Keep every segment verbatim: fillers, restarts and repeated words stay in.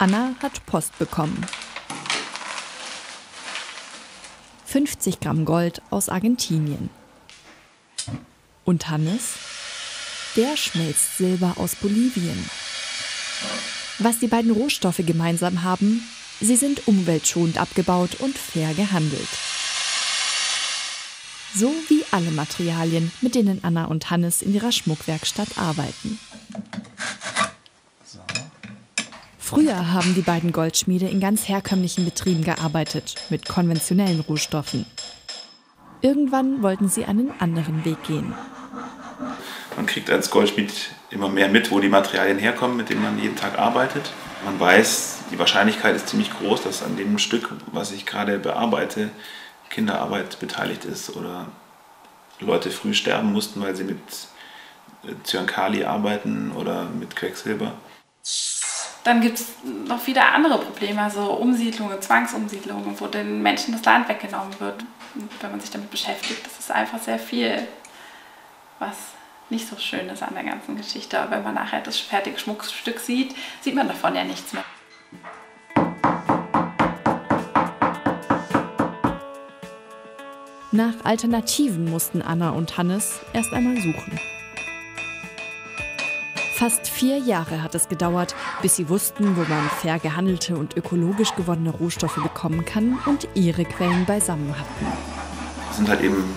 Anna hat Post bekommen. fünfzig Gramm Gold aus Argentinien. Und Hannes? Der schmelzt Silber aus Bolivien. Was die beiden Rohstoffe gemeinsam haben, sie sind umweltschonend abgebaut und fair gehandelt. So wie alle Materialien, mit denen Anna und Hannes in ihrer Schmuckwerkstatt arbeiten. Früher haben die beiden Goldschmiede in ganz herkömmlichen Betrieben gearbeitet, mit konventionellen Rohstoffen. Irgendwann wollten sie einen anderen Weg gehen. Man kriegt als Goldschmied immer mehr mit, wo die Materialien herkommen, mit denen man jeden Tag arbeitet. Man weiß, die Wahrscheinlichkeit ist ziemlich groß, dass an dem Stück, was ich gerade bearbeite, Kinderarbeit beteiligt ist oder Leute früh sterben mussten, weil sie mit Zyankali arbeiten oder mit Quecksilber. Dann gibt es noch wieder andere Probleme, also Umsiedlungen, Zwangsumsiedlungen, wo den Menschen das Land weggenommen wird. Und wenn man sich damit beschäftigt, das ist einfach sehr viel, was nicht so schön ist an der ganzen Geschichte. Aber wenn man nachher das fertige Schmuckstück sieht, sieht man davon ja nichts mehr. Nach Alternativen mussten Anna und Hannes erst einmal suchen. Fast vier Jahre hat es gedauert, bis sie wussten, wo man fair gehandelte und ökologisch gewonnene Rohstoffe bekommen kann und ihre Quellen beisammen hatten. Das sind halt eben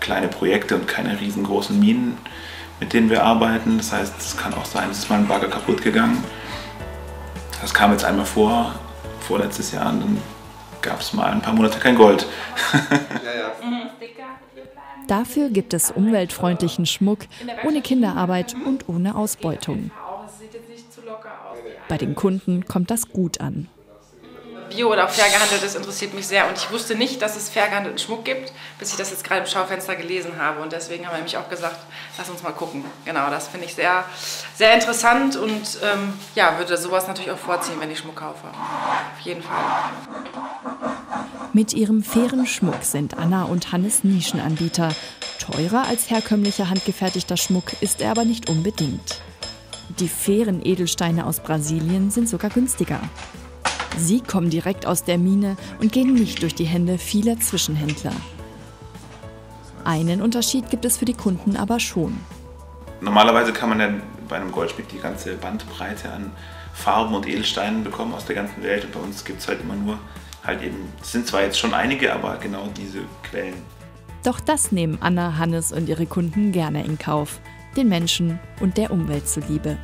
kleine Projekte und keine riesengroßen Minen, mit denen wir arbeiten. Das heißt, es kann auch sein, es ist mal ein Bagger kaputt gegangen. Das kam jetzt einmal vor, vorletztes Jahr, und dann gab es mal ein paar Monate kein Gold. Dafür gibt es umweltfreundlichen Schmuck, ohne Kinderarbeit und ohne Ausbeutung. Bei den Kunden kommt das gut an. Bio oder fair gehandeltes interessiert mich sehr, und ich wusste nicht, dass es fair gehandelten Schmuck gibt, bis ich das jetzt gerade im Schaufenster gelesen habe, und deswegen haben wir mich auch gesagt, lass uns mal gucken. Genau, das finde ich sehr, sehr interessant, und ähm, ja, würde sowas natürlich auch vorziehen, wenn ich Schmuck kaufe. Auf jeden Fall. Mit ihrem fairen Schmuck sind Anna und Hannes Nischenanbieter. Teurer als herkömmlicher handgefertigter Schmuck ist er aber nicht unbedingt. Die fairen Edelsteine aus Brasilien sind sogar günstiger. Sie kommen direkt aus der Mine und gehen nicht durch die Hände vieler Zwischenhändler. Einen Unterschied gibt es für die Kunden aber schon. Normalerweise kann man ja bei einem Goldschmied die ganze Bandbreite an Farben und Edelsteinen bekommen aus der ganzen Welt. Und bei uns gibt es halt immer nur, halt eben, es sind zwar jetzt schon einige, aber genau diese Quellen. Doch das nehmen Anna, Hannes und ihre Kunden gerne in Kauf, den Menschen und der Umwelt zuliebe.